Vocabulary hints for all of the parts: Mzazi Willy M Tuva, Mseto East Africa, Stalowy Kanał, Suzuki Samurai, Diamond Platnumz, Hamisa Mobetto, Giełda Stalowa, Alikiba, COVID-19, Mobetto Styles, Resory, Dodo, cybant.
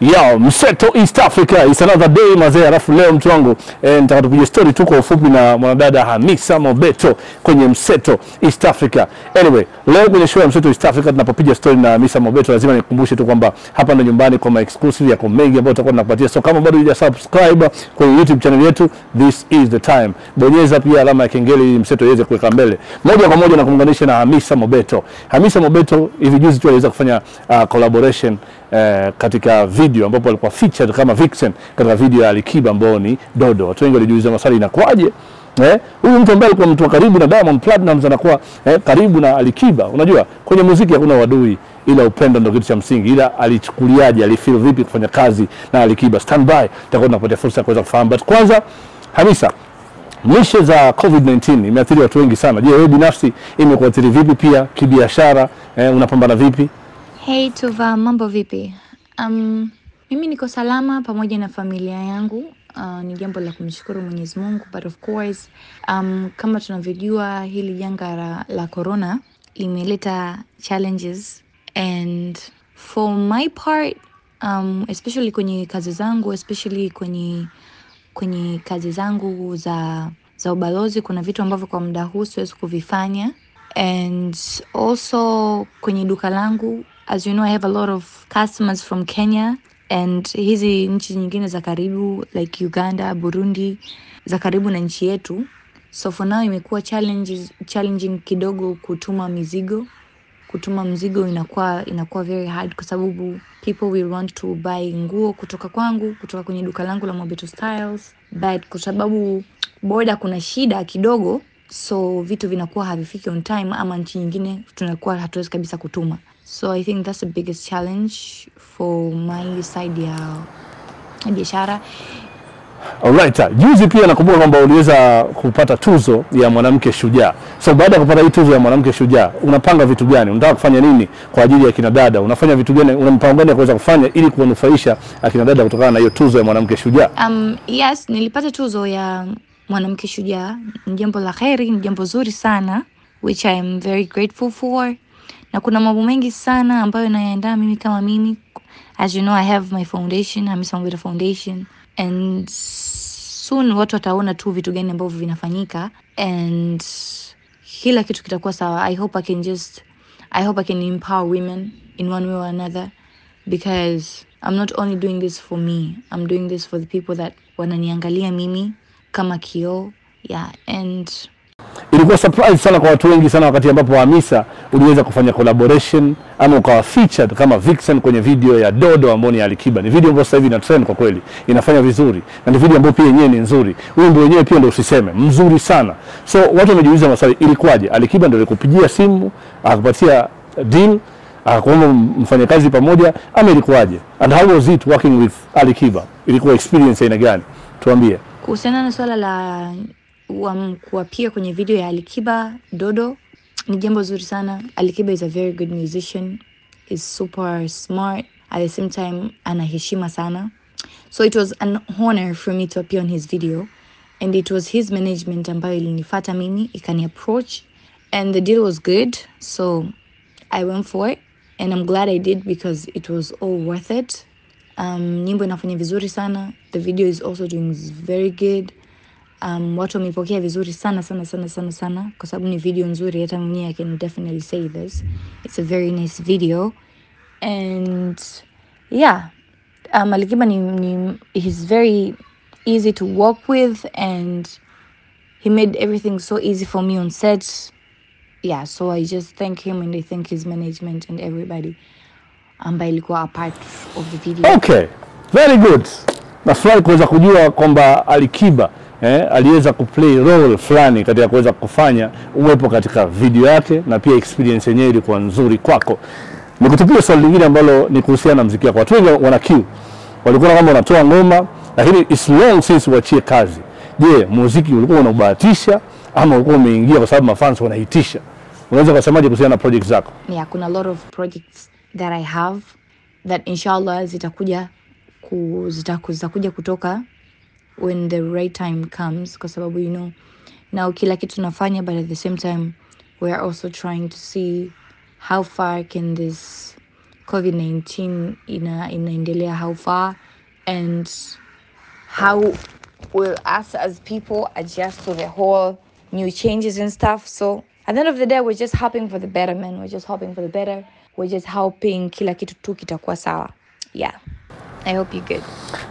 Yo, Mseto East Africa, it's another day mazee, alafu leo mtu wangu nataka tupige story tu kwa ufupi na mwanadada Hamisa Mobetto kwenye Mseto East Africa. Anyway, leo kwenye show ya Mseto East Africa tunapopiga story na Hamisa Mobetto lazima nikukumbushe tu kwamba hapa ndo nyumbani kwa exclusive yako mengi ambayo tutakuwa tunakupatia. So kama bado hujasubscribe kwenye YouTube channel yetu, this is the time. Bonyeza pia alama ya kengele ili Mseto iweze kuweka mbele. Moja kwa moja na kuunganisha na Hamisa Mobetto. Hamisa Mobetto hivi juzi tu aliweza kufanya collaboration katika video ambapo alikuwa featured kama Vixen katika video ya Alikiba ambao ni Dodo. Watu wengi walijiuliza maswali inakuaje? Huyu mtu ambaye alikuwa mtu wa karibu na Diamond Platnumz anakuwa karibu na Alikiba. Unajua kwenye muziki hakuna wadui ila upendo ndio kitu cha msingi. Ila alichukuliaje, alifeel vipi kufanya kazi na Alikiba? Stand by, tutakuwa tunapata fursa ya kuweza kufahamu. But kwanza Hamisa, mwisho za COVID-19 imeathiri watu wengi sana. Je, wewe binafsi imekuathiri vipi pia kibiashara? Unapambana vipi? Hey Tuva, mambo vipi? Mimi niko salama pamoja na familia yangu. Ni jambo la kumshukuru Mwenyezi Mungu, but of course kama tunavyojua hili janga la corona limeleta challenges, and for my part especially kwenye kazi zangu, especially kwenye kazi zangu za ubalozi, kuna vitu ambavyo kwa muda huu siwezi kuvifanya, and also kwenye duka langu. As you know, I have a lot of customers from Kenya and hizi nchi nyingine za karibu like Uganda, Burundi, za karibu na nchi yetu. So for now imekuwa challenging kidogo kutuma mizigo. Kutuma mzigo inakuwa very hard kwa sababu people will want to buy nguo kutoka kwangu, kutoka kwenye duka langu la Mobetto Styles, but kwa sababu border kuna shida kidogo, so vitu vinakuwa havifiki on time ama nchi nyingine tunakuwa hatuwezi kabisa kutuma. So I think that's the biggest challenge for my side ya biashara. Alright, juzi pia nakumbuka kwamba uliweza kupata tuzo ya mwanamke shujaa. So baada ya kupata hii tuzo ya mwanamke shujaa, unapanga vitu gani? Unataka kufanya nini kwa ajili ya kina dada? Unafanya vitu gani? Una mpango gani kuweza kufanya ili kuwanufaisha akina dada kutokana na hiyo tuzo ya mwanamke shujaa? Yes, nilipata tuzo ya mwanamke shujaa. Ni jambo la kheri, ni jambo zuri sana, which I am very grateful for. Na kuna mambo mengi sana ambayo nayaandaa mimi kama mimi. As you know, I have my foundation, Hamisa Mobetto Foundation. And soon watu wataona tu vitu gani ambavyo vinafanyika. And kila kitu kitakuwa sawa. I hope I can empower women in one way or another. Because I'm not only doing this for me. I'm doing this for the people that wananiangalia mimi kama kioo. Yeah, and ilikuwa surprise sana kwa watu wengi sana wakati ambapo Hamisa uliweza kufanya collaboration ama ukawa featured kama Vixen kwenye video ya Dodo ambayo ni Alikiba. Ni video ambayo sasa hivi ina trend kwa kweli, inafanya vizuri, na ni video ambayo pia yenyewe ni nzuri. Wimbo wenyewe pia ndio usiseme, mzuri sana. So watu wamejiuliza maswali, ilikuwaje? Alikiba ndio alikupigia simu, akakupatia deal, akakuomba mfanye kazi pamoja, ama ilikuwaje? And how was it working with Alikiba? Ilikuwa experience aina gani? Tuambie. Kuhusiana na swala la kuapia kwenye video ya Alikiba Dodo, ni jambo zuri sana. Alikiba is a very good musician, is super smart, at the same time anaheshima sana. So it was an honor for me to appear on his video, and it was his management ambayo ilinifuata mimi, ikani approach, and the deal was good, so I went for it, and I'm glad I did because it was all worth it. Nyimbo inafanya vizuri sana, the video is also doing very good. Watu wamepokea vizuri sana kwa sababu ni video nzuri. Hata mwenyewe I can definitely say this, it's a very nice video. And yeah, Alikiba he's very easy to work with, and he made everything so easy for me on set. Yeah, so I just thank him, and I thank his management and everybody ambaye ilikuwa a part of the video. Okay, very good. Nafurahi kuweza kujua kwamba Alikiba aliweza kuplay role fulani katika kuweza kufanya uwepo katika video yake, na pia experience yenyewe ilikuwa nzuri kwako. Nikutupia swali lingine ambalo ni kuhusiana na muziki wako. Watu wengi wana kiu, walikuwa kama wanatoa ngoma lakini it's long since uachie kazi. Je, muziki ulikuwa unaubahatisha ama ulikuwa umeingia kwa sababu mafans wanaitisha? Unaweza kusemaje kuhusiana na projects zako? Yeah, kuna a lot of projects that I have that inshallah zitakuja kutoka when the right time comes, kwa sababu you know now kila kitu tunafanya, but at the same time we are also trying to see how far can this COVID-19 inaendelea how far, and how will us as people adjust to the whole new changes and stuff. So at the end of the day, we're just hoping for the better, man. We're just hoping for the better. We're just hoping kila kitu tu kitakuwa sawa. Yeah. I hope you're good.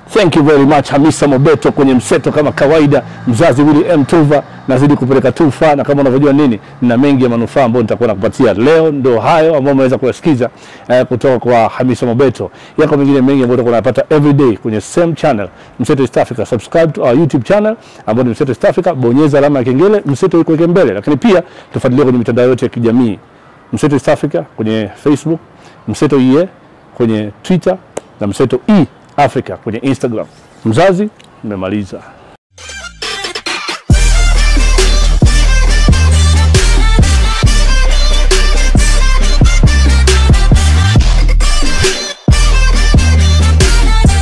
Thank you very much Hamisa Mobetto kwenye Mseto kama kawaida. Mzazi Willy M Tuva, nazidi kupeleka tufa, na kama unavyojua nini, na mengi ya manufaa ambayo nitakuwa nakupatia leo. Ndio hayo ambao umeweza kusikiza kutoka kwa Hamisa Mobetto. Yako mengine mengi ambayo utakuwa unapata everyday kwenye same channel Mseto East Africa. Subscribe to our YouTube channel ambayo ni Mseto East Africa, bonyeza alama ya kengele, Mseto iko yake mbele. Lakini pia tufuatilie kwenye mitandao yote ya kijamii, Mseto East Africa kwenye Facebook, Mseto IE kwenye Twitter, na Mseto E Africa kwenye Instagram. Mzazi, nimemaliza.